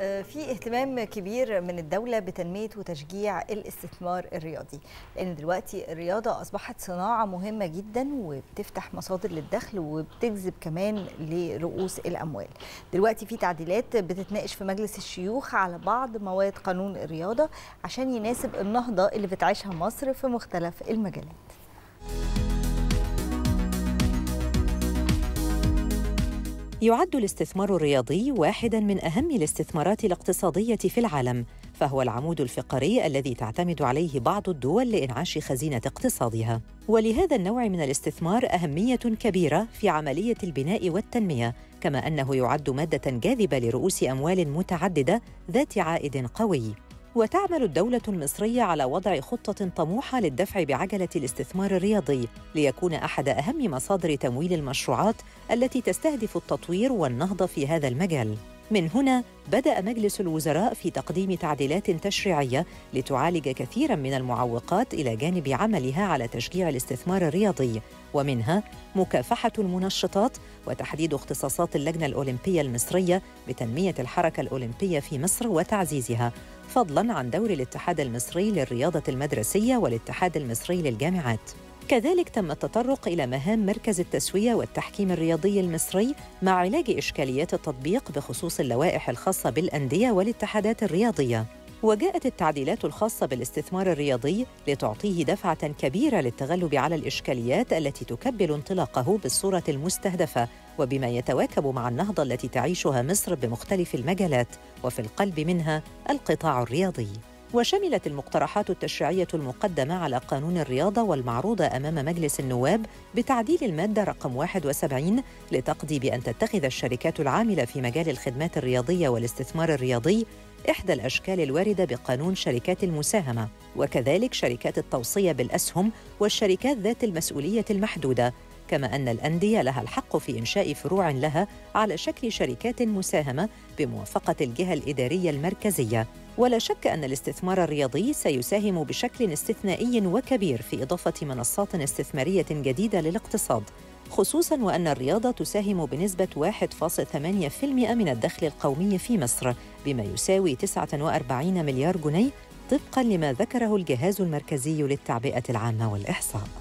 في اهتمام كبير من الدولة بتنمية وتشجيع الاستثمار الرياضي، لأن دلوقتي الرياضة أصبحت صناعة مهمة جدا وبتفتح مصادر للدخل وبتجذب كمان لرؤوس الأموال. دلوقتي في تعديلات بتتناقش في مجلس الشيوخ على بعض مواد قانون الرياضة عشان يناسب النهضة اللي بتعيشها مصر في مختلف المجالات. يعد الاستثمار الرياضي واحداً من أهم الاستثمارات الاقتصادية في العالم، فهو العمود الفقري الذي تعتمد عليه بعض الدول لإنعاش خزينة اقتصادها، ولهذا النوع من الاستثمار أهمية كبيرة في عملية البناء والتنمية، كما أنه يعد مادة جاذبة لرؤوس أموال متعددة ذات عائد قوي. وتعمل الدولة المصرية على وضع خطة طموحة للدفع بعجلة الاستثمار الرياضي ليكون أحد أهم مصادر تمويل المشروعات التي تستهدف التطوير والنهضة في هذا المجال. من هنا بدأ مجلس الوزراء في تقديم تعديلات تشريعية لتعالج كثيراً من المعوقات إلى جانب عملها على تشجيع الاستثمار الرياضي، ومنها مكافحة المنشطات وتحديد اختصاصات اللجنة الأولمبية المصرية بتنمية الحركة الأولمبية في مصر وتعزيزها، فضلاً عن دور الاتحاد المصري للرياضة المدرسية والاتحاد المصري للجامعات. كذلك تم التطرق إلى مهام مركز التسوية والتحكيم الرياضي المصري مع علاج إشكاليات التطبيق بخصوص اللوائح الخاصة بالأندية والاتحادات الرياضية. وجاءت التعديلات الخاصة بالاستثمار الرياضي لتعطيه دفعة كبيرة للتغلب على الإشكاليات التي تكبل انطلاقه بالصورة المستهدفة وبما يتواكب مع النهضة التي تعيشها مصر بمختلف المجالات، وفي القلب منها القطاع الرياضي. وشملت المقترحات التشريعية المقدمة على قانون الرياضة والمعروضة أمام مجلس النواب بتعديل المادة رقم 71 لتقضي بأن تتخذ الشركات العاملة في مجال الخدمات الرياضية والاستثمار الرياضي إحدى الأشكال الواردة بقانون شركات المساهمة، وكذلك شركات التوصية بالأسهم والشركات ذات المسؤولية المحدودة، كما أن الأندية لها الحق في إنشاء فروع لها على شكل شركات مساهمة بموافقة الجهة الإدارية المركزية. ولا شك أن الاستثمار الرياضي سيساهم بشكل استثنائي وكبير في إضافة منصات استثمارية جديدة للاقتصاد، خصوصاً وأن الرياضة تساهم بنسبة 1.8% من الدخل القومي في مصر، بما يساوي 49 مليار جنيه طبقاً لما ذكره الجهاز المركزي للتعبئة العامة والإحصاء.